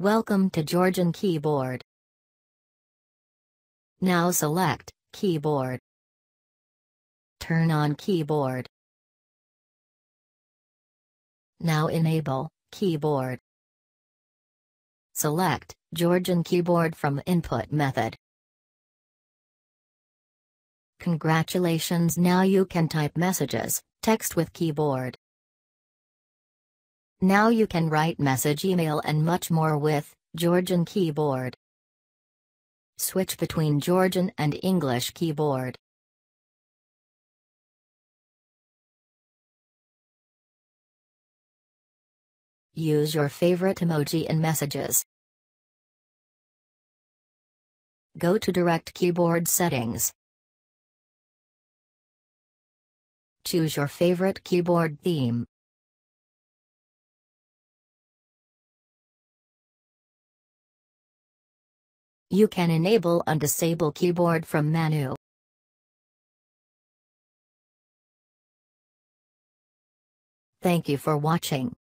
Welcome to Georgian Keyboard. Now select Keyboard. Turn on Keyboard. Now enable Keyboard. Select Georgian Keyboard from Input Method. Congratulations, now you can type messages, text with Keyboard. Now you can write message, email and much more with Georgian Keyboard. Switch between Georgian and English Keyboard. Use your favorite emoji in messages. Go to Direct Keyboard Settings. Choose your favorite keyboard theme. You can enable and disable keyboard from menu. Thank you for watching.